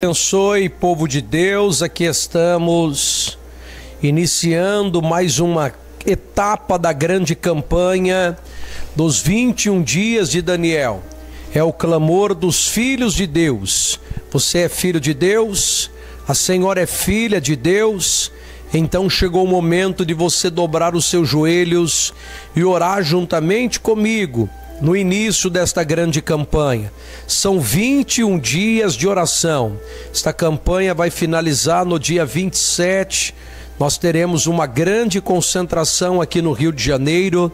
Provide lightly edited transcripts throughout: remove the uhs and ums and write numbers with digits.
Abençoe, povo de Deus, aqui estamos iniciando mais uma etapa da grande campanha dos 21 dias de Daniel. É o clamor dos filhos de Deus. Você é filho de Deus? A Senhora é filha de Deus? Então chegou o momento de você dobrar os seus joelhos e orar juntamente comigo. No início desta grande campanha, são 21 dias de oração. Esta campanha vai finalizar no dia 27. Nós teremos uma grande concentração aqui no Rio de Janeiro,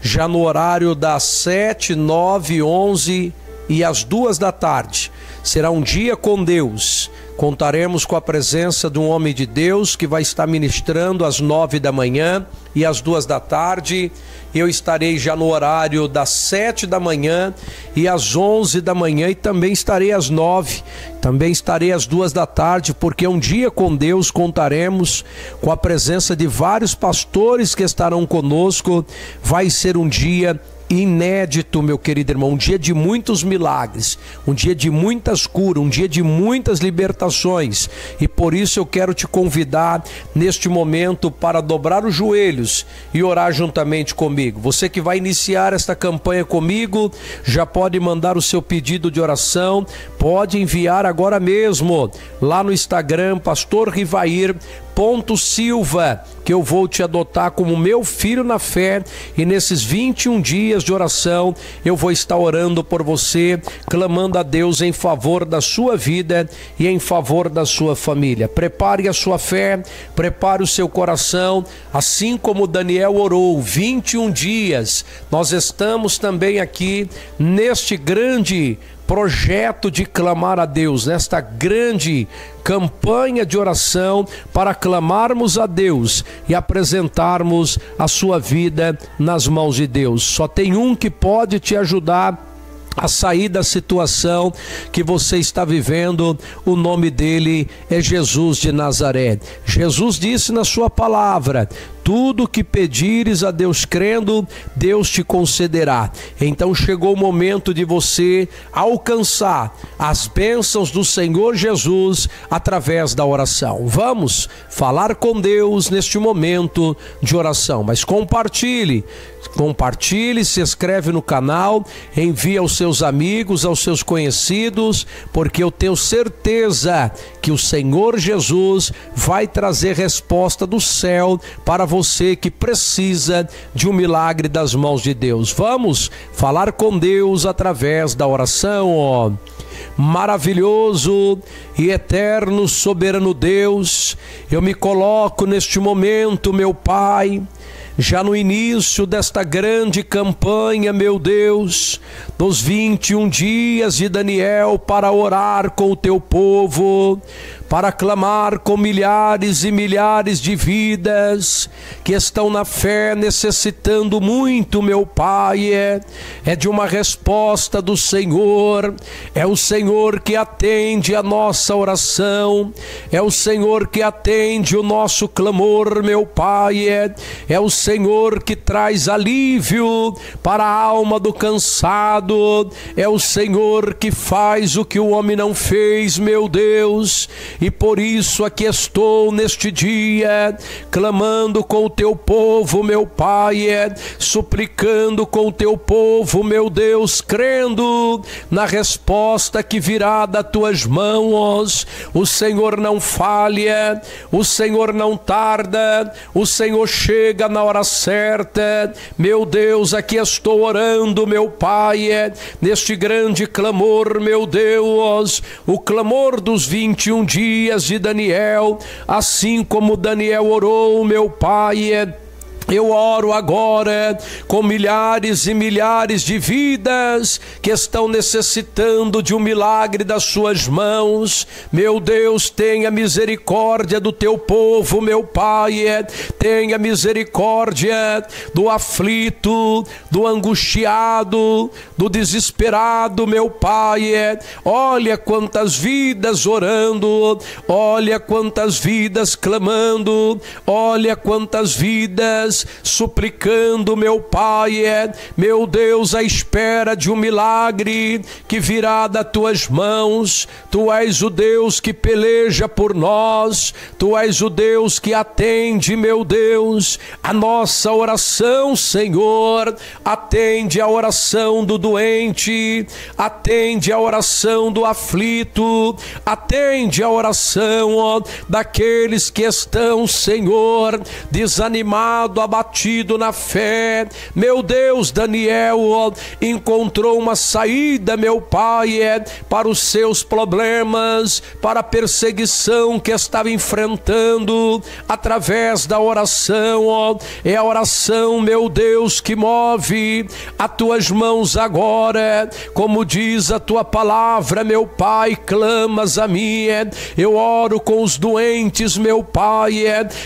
já no horário das 7, 9, 11 e às 2 da tarde. Será um dia com Deus. Contaremos com a presença de um homem de Deus que vai estar ministrando às 9 da manhã e às 2 da tarde. Eu estarei já no horário das 7 da manhã e às 11 da manhã, e também estarei às 9, também estarei às 2 da tarde, porque um dia com Deus contaremos com a presença de vários pastores que estarão conosco. Vai ser um dia inédito, meu querido irmão, um dia de muitos milagres, um dia de muitas curas, um dia de muitas libertações, e por isso eu quero te convidar neste momento para dobrar os joelhos e orar juntamente comigo. Você que vai iniciar esta campanha comigo, já pode mandar o seu pedido de oração, pode enviar agora mesmo lá no Instagram, Pastor Rivair Silva, que eu vou te adotar como meu filho na fé, e nesses 21 dias de oração eu vou estar orando por você, clamando a Deus em favor da sua vida e em favor da sua família. Prepare a sua fé, prepare o seu coração, assim como Daniel orou 21 dias. Nós estamos também aqui neste grande projeto de clamar a Deus, nesta grande campanha de oração para clamarmos a Deus e apresentarmos a sua vida nas mãos de Deus. Só tem um que pode te ajudar a sair da situação que você está vivendo. O nome dele é Jesus de Nazaré. Jesus disse na sua palavra: tudo que pedires a Deus crendo, Deus te concederá. Então chegou o momento de você alcançar as bênçãos do Senhor Jesus através da oração. Vamos falar com Deus neste momento de oração. Mas compartilhe, se inscreve no canal, envia aos seus amigos, aos seus conhecidos, porque eu tenho certeza que o Senhor Jesus vai trazer resposta do céu para você que precisa de um milagre das mãos de Deus. Vamos falar com Deus através da oração. Ó maravilhoso e eterno soberano Deus, eu me coloco neste momento, meu Pai, já no início desta grande campanha, meu Deus, dos 21 dias de Daniel, para orar com o teu povo, para clamar com milhares e milhares de vidas que estão na fé necessitando muito, meu Pai. É de uma resposta do Senhor. É o Senhor que atende a nossa oração, é o Senhor que atende o nosso clamor, meu Pai. É o Senhor que traz alívio para a alma do cansado, é o Senhor que faz o que o homem não fez, meu Deus. E por isso aqui estou neste dia, clamando com o teu povo, meu Pai, suplicando com o teu povo, meu Deus, crendo na resposta que virá das tuas mãos. O Senhor não falha, o Senhor não tarda, o Senhor chega na hora certa. Meu Deus, aqui estou orando, meu Pai, neste grande clamor, meu Deus, o clamor dos 21 dias de Daniel. Assim como Daniel orou, meu Pai, eu oro agora com milhares e milhares de vidas que estão necessitando de um milagre das suas mãos. Meu Deus, tenha misericórdia do teu povo, meu Pai. Tenha misericórdia do aflito, do angustiado, do desesperado, meu Pai. Olha quantas vidas orando, olha quantas vidas clamando, olha quantas vidas dias, suplicando meu Pai, meu Deus, à espera de um milagre que virá das tuas mãos. Tu és o Deus que peleja por nós, tu és o Deus que atende, meu Deus, a nossa oração, Senhor. Atende a oração do doente, atende a oração do aflito, atende a oração, ó, daqueles que estão, Senhor, desanimado, abatido na fé. Meu Deus, Daniel, ó, encontrou uma saída, meu Pai, para os seus problemas, para a perseguição que estava enfrentando, através da oração, ó. É a oração, meu Deus, que move as tuas mãos agora, como diz a tua palavra, meu Pai, clamas a mim. Eu oro com os doentes, meu Pai,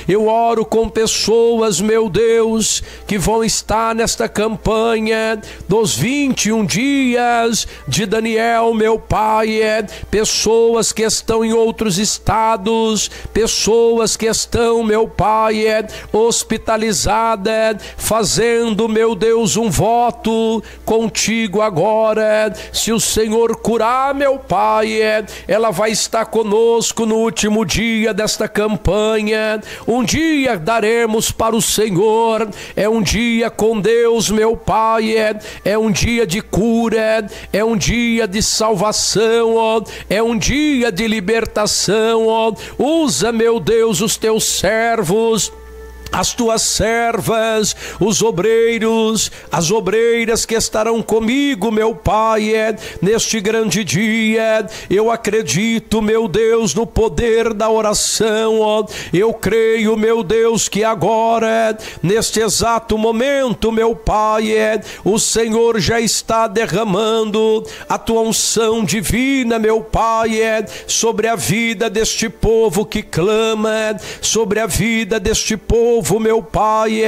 eu oro com pessoas, meu Deus, que vão estar nesta campanha dos 21 dias de Daniel, meu Pai, pessoas que estão em outros estados, pessoas que estão, meu Pai, hospitalizadas, fazendo, meu Deus, um voto contigo agora. Se o Senhor curar, meu Pai, ela vai estar conosco no último dia desta campanha. Um dia daremos para o Senhor, é um dia com Deus, meu Pai, é um dia de cura, é um dia de salvação, ó, é um dia de libertação, ó. Usa, meu Deus, os teus servos, as tuas servas, os obreiros, as obreiras que estarão comigo, meu Pai, neste grande dia. Eu acredito, meu Deus, no poder da oração, ó. Eu creio, meu Deus, que agora, neste exato momento, meu Pai, o Senhor já está derramando a tua unção divina, meu Pai, sobre a vida deste povo que clama, sobre a vida deste povo, meu Pai,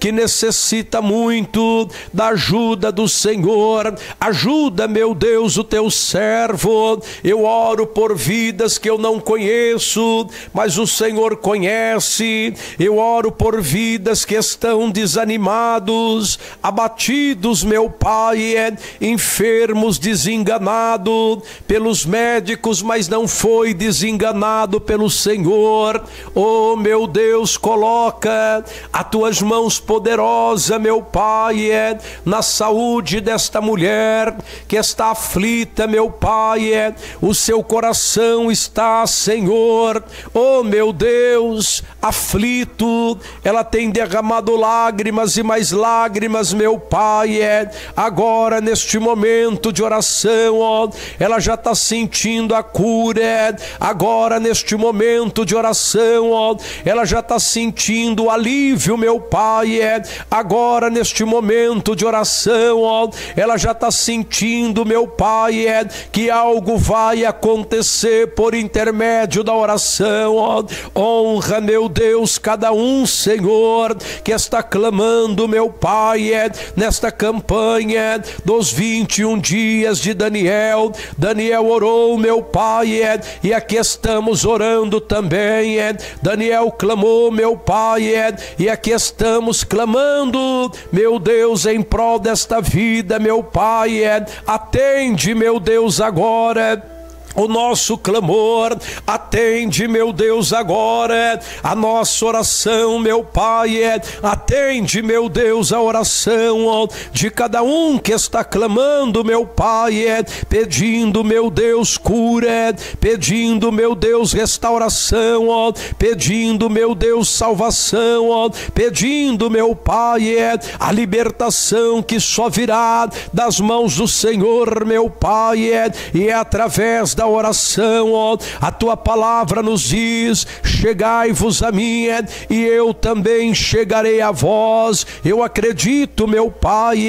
que necessita muito da ajuda do Senhor. Ajuda, meu Deus, o teu servo. Eu oro por vidas que eu não conheço, mas o Senhor conhece. Eu oro por vidas que estão desanimados, abatidos, meu Pai, enfermos, desenganado pelos médicos, mas não foi desenganado pelo Senhor. Oh, meu Deus, coloca as tuas mãos poderosa, meu Pai, na saúde desta mulher que está aflita, meu Pai, o seu coração está, Senhor, oh meu Deus, aflito. Ela tem derramado lágrimas e mais lágrimas, meu Pai, agora neste momento de oração, ó, ela já está sentindo a cura, agora neste momento de oração, ó, ela já está sentindo o alívio, meu Pai, agora neste momento de oração, ó, ela já está sentindo, meu Pai, que algo vai acontecer por intermédio da oração, ó. Honra, meu Deus, cada um, Senhor, que está clamando, meu Pai, nesta campanha dos 21 dias de Daniel. Daniel orou, meu Pai, e aqui estamos orando também. Daniel clamou, meu Pai, e aqui estamos clamando, meu Deus, em prol desta vida, meu Pai, atende, meu Deus, agora o nosso clamor, atende, meu Deus, agora a nossa oração, meu Pai, atende, meu Deus, a oração, ó, de cada um que está clamando, meu Pai, pedindo, meu Deus, cura, pedindo, meu Deus, restauração, ó, pedindo, meu Deus, salvação, ó, pedindo, meu Pai, a libertação que só virá das mãos do Senhor, meu Pai, e é através da oração, ó. A tua palavra nos diz: chegai-vos a mim, e eu também chegarei a vós. Eu acredito, meu Pai,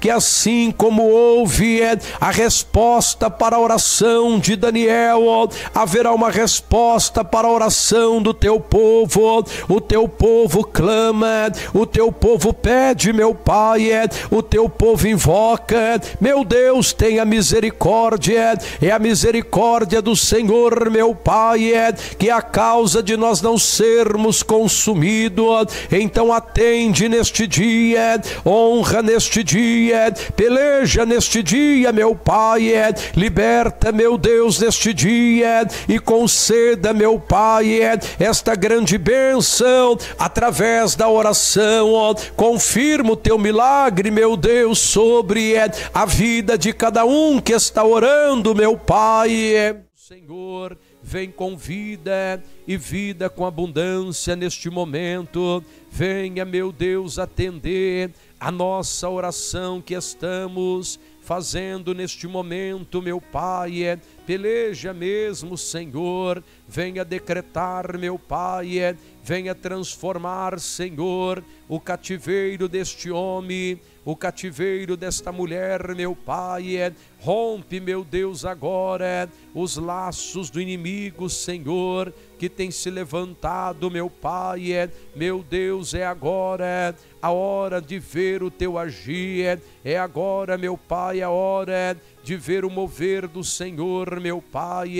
que assim como houve a resposta para a oração de Daniel, ó, haverá uma resposta para a oração do teu povo, ó. O teu povo clama, o teu povo pede, meu Pai, o teu povo invoca. Meu Deus, tenha misericórdia, é a misericórdia misericórdia do Senhor, meu Pai, é que a causa de nós não sermos consumidos. Então atende neste dia, honra neste dia, peleja neste dia, meu Pai, é liberta, meu Deus, neste dia, e conceda, meu Pai, é esta grande bênção através da oração. Confirma o teu milagre, meu Deus, sobre a vida de cada um que está orando, meu Pai. Senhor, vem com vida e vida com abundância neste momento. Venha, meu Deus, atender a nossa oração que estamos fazendo neste momento, meu Pai. Peleja mesmo, Senhor, venha decretar, meu Pai, venha transformar, Senhor, o cativeiro deste homem, o cativeiro desta mulher, meu Pai. Rompe, meu Deus, agora os laços do inimigo, Senhor, que tem se levantado, meu Pai. Meu Deus, é agora a hora de ver o teu agir, é agora, meu Pai, a hora de ver o mover do Senhor, meu Pai.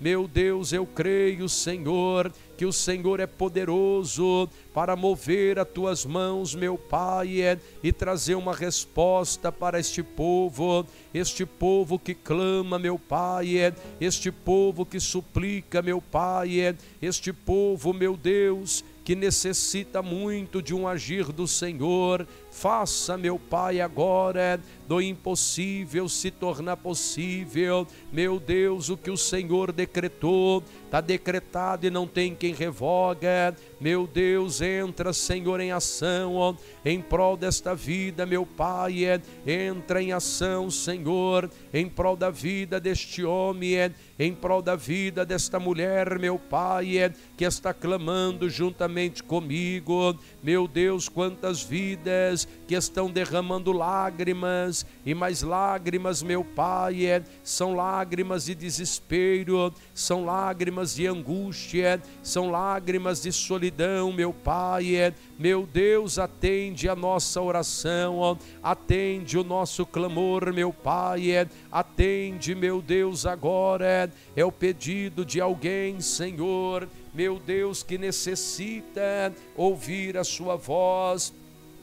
Meu Deus, eu creio, Senhor, que o Senhor é poderoso para mover as tuas mãos, meu Pai, e trazer uma resposta para este povo que clama, meu Pai, este povo que suplica, meu Pai, este povo, meu Deus, que necessita muito de um agir do Senhor. Faça, meu Pai, agora do impossível se tornar possível. Meu Deus, o que o Senhor decretou, está decretado e não tem quem revoga. Meu Deus, entra, Senhor, em ação, em prol desta vida, meu Pai, entra em ação, Senhor, em prol da vida deste homem, em prol da vida desta mulher, meu Pai, que está clamando juntamente comigo. Meu Deus, quantas vidas que estão derramando lágrimas e mais lágrimas, meu Pai, são lágrimas de desespero, são lágrimas de angústia, são lágrimas de solidão, meu Pai. Meu Deus, atende a nossa oração, atende o nosso clamor, meu Pai, atende, meu Deus, agora é o pedido de alguém, Senhor, meu Deus, que necessita ouvir a sua voz.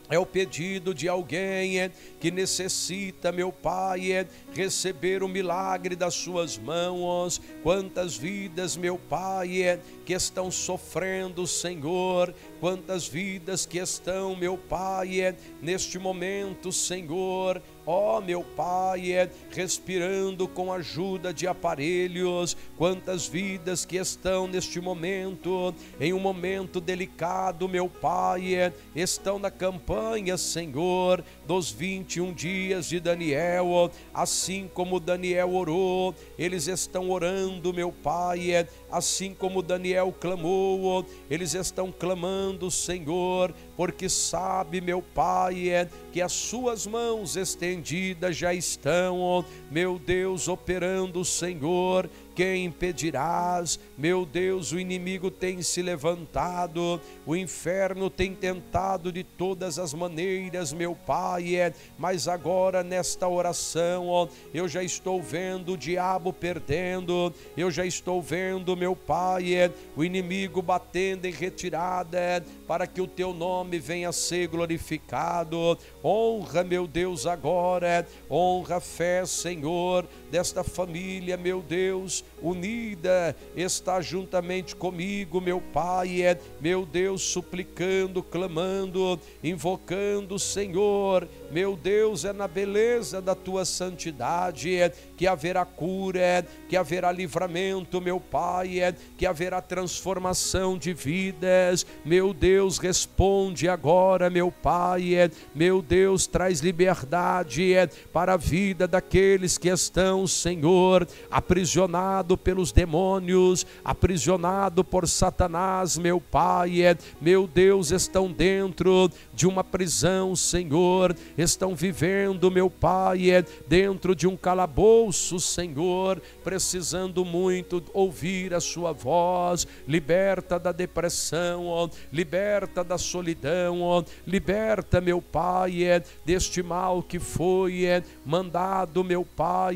É o pedido de alguém que necessita, meu Pai, receber o milagre das suas mãos. Quantas vidas, meu Pai, que estão sofrendo, Senhor. Quantas vidas que estão, meu Pai, neste momento, Senhor, ó, meu Pai, respirando com a ajuda de aparelhos. Quantas vidas que estão neste momento, em um momento delicado, meu Pai, estão na campanha, Senhor, dos 21 dias de Daniel. Assim como Daniel orou, eles estão orando, meu Pai. Assim como Daniel clamou, eles estão clamando, Senhor, porque sabe, meu Pai, que as suas mãos estendidas já estão, meu Deus, operando, Senhor. Quem impedirás? Meu Deus, o inimigo tem se levantado, o inferno tem tentado de todas as maneiras, meu Pai, mas agora nesta oração eu já estou vendo o diabo perdendo, eu já estou vendo, meu Pai, o inimigo batendo em retirada, para que o teu nome venha a ser glorificado. Honra, meu Deus, agora, honra a fé, Senhor, desta família, meu Deus, unida, está juntamente comigo, meu Pai, meu Deus, suplicando, clamando, invocando, Senhor. Meu Deus, é na beleza da tua santidade que haverá cura, que haverá livramento, meu Pai, que haverá transformação de vidas. Meu Deus, responde agora, meu Pai. Meu Deus, traz liberdade para a vida daqueles que estão, Senhor, aprisionado pelos demônios, aprisionado por Satanás, meu Pai. Meu Deus, estão dentro de uma prisão, Senhor, estão vivendo, meu Pai, dentro de um calabouço, ouço o Senhor, precisando muito ouvir a sua voz. Liberta da depressão, ó, liberta da solidão, ó, liberta, meu Pai, deste mal que foi mandado, meu Pai.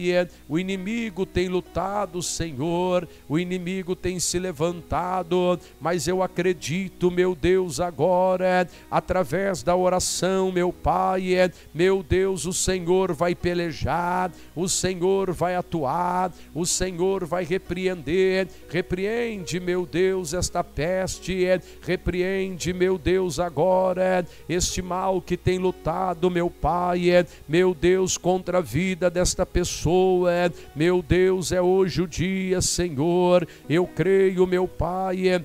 O inimigo tem lutado, Senhor, o inimigo tem se levantado, mas eu acredito, meu Deus, agora, através da oração, meu Pai, meu Deus, o Senhor vai pelejar, o Senhor vai atuar, o Senhor vai repreender. Repreende, meu Deus, esta peste, repreende, meu Deus, agora, este mal que tem lutado, meu Pai, meu Deus, contra a vida desta pessoa, meu Deus, é hoje o dia, Senhor. Eu creio, meu Pai,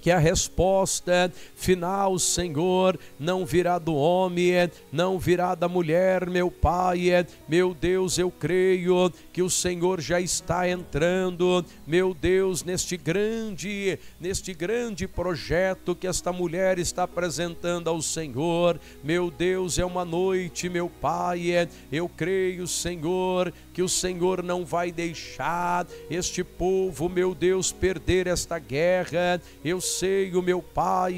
que a resposta final, Senhor, não virá do homem, não virá da mulher, meu Pai. Meu Deus, eu creio que o Senhor já está entrando, meu Deus, neste grande projeto que esta mulher está apresentando ao Senhor. Meu Deus, é uma noite, meu Pai, eu creio, Senhor, que o Senhor não vai deixar este povo, meu Deus, perder esta guerra. Eu sei, o meu Pai,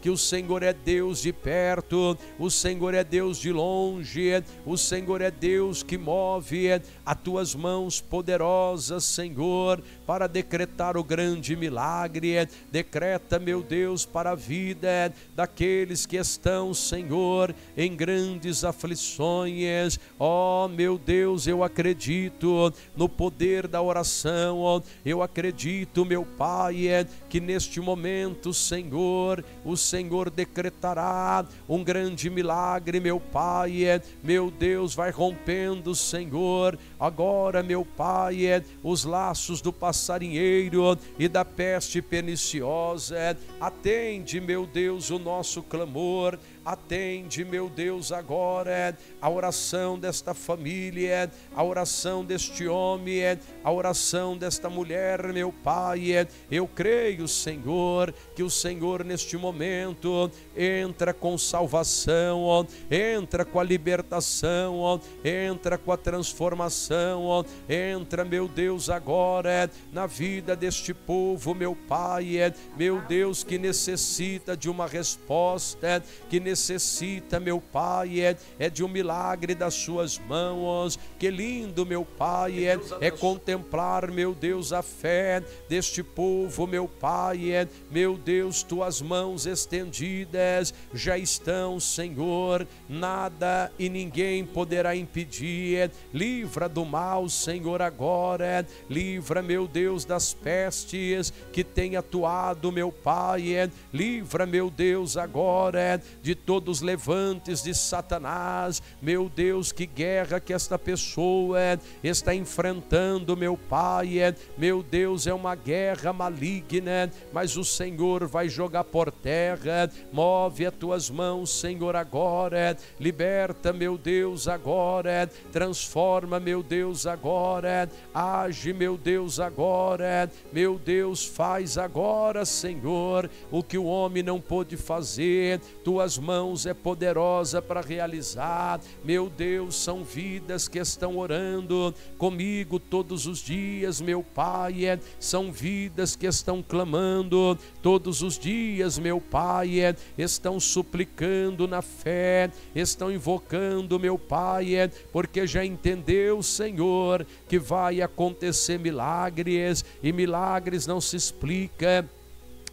que o Senhor é Deus de perto, o Senhor é Deus de longe, o Senhor é Deus que move as tuas mãos poderosas, Senhor, para decretar o grande milagre. Decreta, meu Deus, para a vida daqueles que estão, Senhor, em grandes aflições. Ó, meu Deus, eu acredito no poder da oração, eu acredito, meu Pai, que neste momento, Senhor, o Senhor decretará um grande milagre, meu Pai. Meu Deus, vai rompendo, Senhor, agora, meu Pai, os laços do passarinheiro e da peste perniciosa. Atende, meu Deus, o nosso clamor. Atende, meu Deus, agora a oração desta família, a oração deste homem, a oração desta mulher, meu Pai. Eu creio, Senhor, que o Senhor neste momento entra com salvação, entra com a libertação, entra com a transformação, entra, meu Deus, agora na vida deste povo, meu Pai, meu Deus, que necessita de uma resposta, que necessita, meu Pai, de um milagre das suas mãos. Que lindo, meu Pai, é contemplar, meu Deus, a fé deste povo, meu Pai. Meu Deus, tuas mãos estendidas já estão, Senhor, nada e ninguém poderá impedir. Livra do mal, Senhor, agora, livra, meu Deus, das pestes que tem atuado, meu Pai, livra, meu Deus, agora, de todos os levantes de Satanás. Meu Deus, que guerra que esta pessoa está enfrentando, meu Pai. Meu Deus, é uma guerra maligna, mas o Senhor vai jogar por terra. Move as tuas mãos, Senhor, agora, liberta, meu Deus, agora, transforma, meu Deus, agora, age, meu Deus, agora, meu Deus, faz agora, Senhor, o que o homem não pôde fazer. Tuas mãos é poderosa para realizar. Meu Deus, são vidas que estão orando comigo todos os dias, meu Pai, são vidas que estão clamando todos os dias, meu Pai, estão suplicando na fé, estão invocando, meu Pai, porque já entendeu, Senhor, que vai acontecer milagres, e milagres não se explica,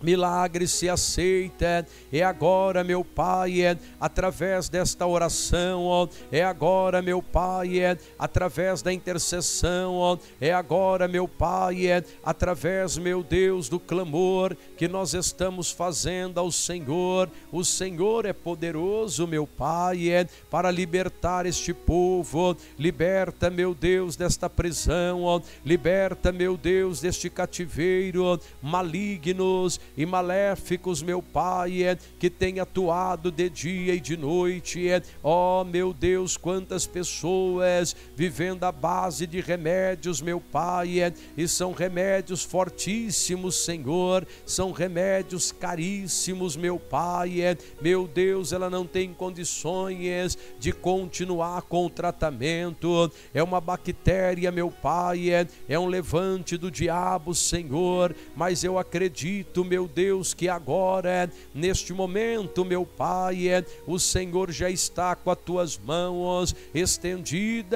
milagre se aceita. É agora, meu Pai, através desta oração, é agora, meu Pai, através da intercessão, é agora, meu Pai, através, meu Deus, do clamor que nós estamos fazendo ao Senhor. O Senhor é poderoso, meu Pai, para libertar este povo. Liberta, meu Deus, desta prisão, liberta, meu Deus, deste cativeiro malignos. e maléficos, meu Pai, que tem atuado de dia e de noite, ó meu Deus, quantas pessoas vivendo à base de remédios, meu Pai, e são remédios fortíssimos, Senhor, são remédios caríssimos, meu Pai, meu Deus, ela não tem condições de continuar com o tratamento, é uma bactéria, meu Pai, é um levante do diabo, Senhor, mas eu acredito, meu Deus, que agora, neste momento, meu Pai, o Senhor já está com as tuas mãos estendidas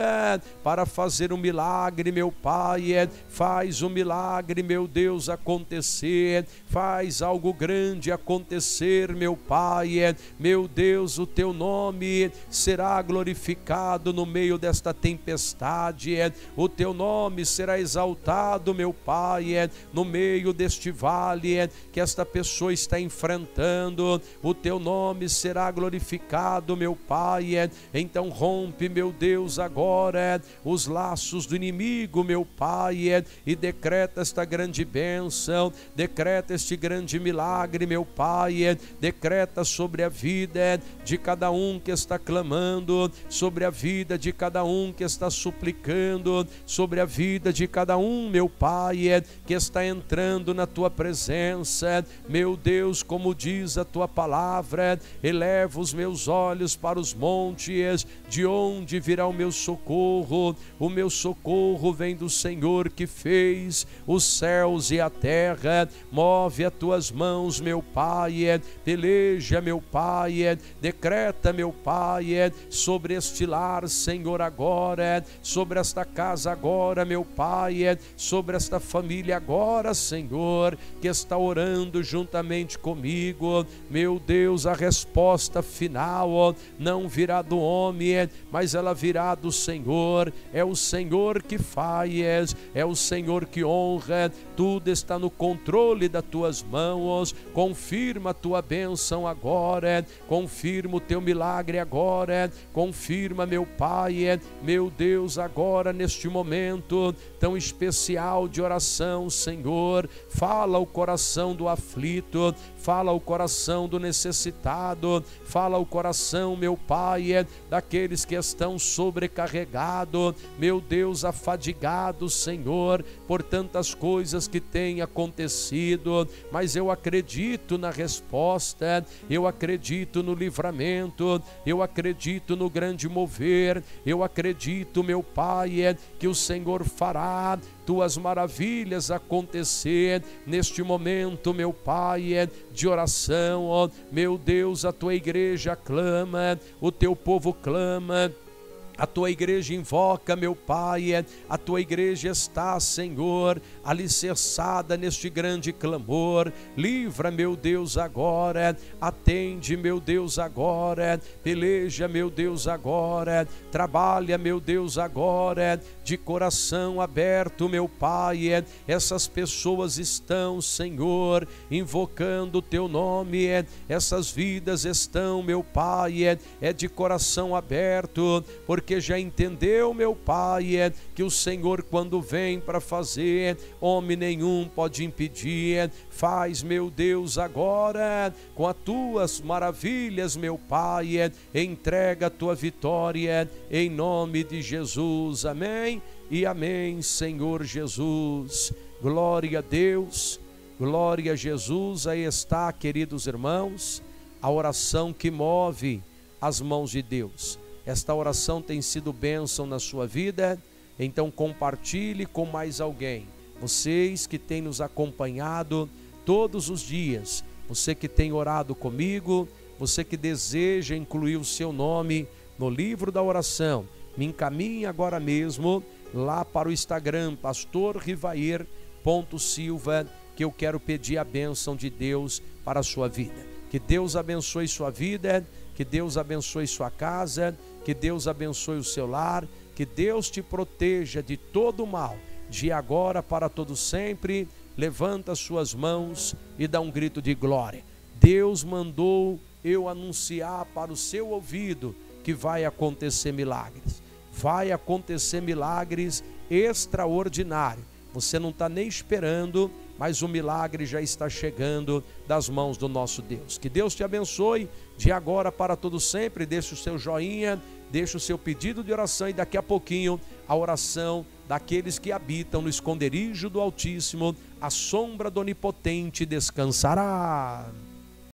para fazer um milagre, meu Pai, faz um milagre, meu Deus, acontecer, faz algo grande acontecer, meu Pai, meu Deus, o teu nome será glorificado no meio desta tempestade, o teu nome será exaltado, meu Pai, no meio deste vale que esta pessoa está enfrentando, o teu nome será glorificado, meu Pai, então rompe, meu Deus, agora os laços do inimigo, meu Pai, e decreta esta grande bênção, decreta este grande milagre, meu Pai, decreta sobre a vida de cada um que está clamando, sobre a vida de cada um que está suplicando, sobre a vida de cada um, meu Pai, que está entrando na tua presença, meu Deus, como diz a tua palavra, eleva os meus olhos para os montes, de onde virá o meu socorro vem do Senhor que fez os céus e a terra, move as tuas mãos, meu Pai, peleja, meu Pai, decreta, meu Pai, sobre este lar, Senhor, agora, sobre esta casa agora, meu Pai, sobre esta família agora, Senhor, que está orando juntamente comigo, meu Deus, a resposta final não virá do homem, mas ela virá do Senhor, é o Senhor que faz, é o Senhor que honra, tudo está no controle das tuas mãos, confirma a tua bênção agora, confirma o teu milagre agora, confirma, meu Pai, meu Deus, agora neste momento tão especial de oração, Senhor, fala o coração do aflito, fala o coração do necessitado, fala o coração, meu Pai, daqueles que estão sobrecarregados, meu Deus, afadigados, Senhor, por tantas coisas que têm acontecido, mas eu acredito na resposta, eu acredito no livramento, eu acredito no grande mover, eu acredito, meu Pai, que o Senhor fará tuas maravilhas acontecer neste momento, meu Pai, de oração, ó, meu Deus, a tua igreja clama, o teu povo clama, a tua igreja invoca, meu Pai, a tua igreja está, Senhor, alicerçada neste grande clamor, livra, meu Deus, agora, atende, meu Deus, agora, peleja, meu Deus, agora, trabalha, meu Deus, agora, de coração aberto, meu Pai, essas pessoas estão, Senhor, invocando o teu nome, essas vidas estão, meu Pai, de coração aberto, porque já entendeu, meu Pai, que o Senhor, quando vem para fazer, homem nenhum pode impedir. Faz, meu Deus, agora, com as tuas maravilhas, meu Pai, entrega a tua vitória, em nome de Jesus, amém e amém, Senhor Jesus, glória a Deus, glória a Jesus. Aí está, queridos irmãos, a oração que move as mãos de Deus. Esta oração tem sido bênção na sua vida, então compartilhe com mais alguém. Vocês que têm nos acompanhado todos os dias, você que tem orado comigo, você que deseja incluir o seu nome no livro da oração, me encaminhe agora mesmo lá para o Instagram, pastorrivair.silva, que eu quero pedir a bênção de Deus para a sua vida. Que Deus abençoe sua vida, que Deus abençoe sua casa, que Deus abençoe o seu lar, que Deus te proteja de todo o mal, de agora para todo sempre. Levanta as suas mãos e dá um grito de glória. Deus mandou eu anunciar para o seu ouvido que vai acontecer milagres. Vai acontecer milagres extraordinários. Você não está nem esperando, mas o milagre já está chegando das mãos do nosso Deus. Que Deus te abençoe de agora para todo sempre. Deixe o seu joinha, deixe o seu pedido de oração, e daqui a pouquinho a oração daqueles que habitam no esconderijo do Altíssimo, à sombra do Onipotente descansará.